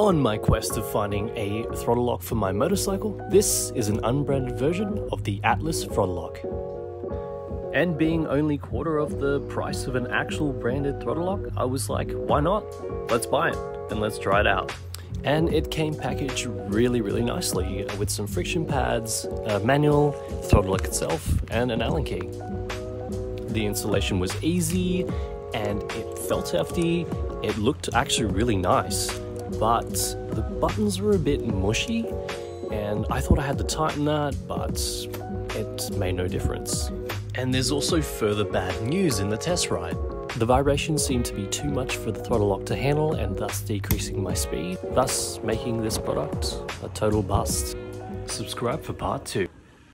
On my quest of finding a throttle lock for my motorcycle, this is an unbranded version of the Atlas Throttle Lock. And being only quarter of the price of an actual branded throttle lock, I was like, why not? Let's buy it and let's try it out. And it came packaged really nicely with some friction pads, a manual, throttle lock itself, and an Allen key. The installation was easy and it felt hefty. It looked actually really nice, but the buttons were a bit mushy and I thought I had to tighten that, but it made no difference. And there's also further bad news in the test ride. The vibrations seemed to be too much for the throttle lock to handle and thus decreasing my speed, thus making this product a total bust. Subscribe for part 2.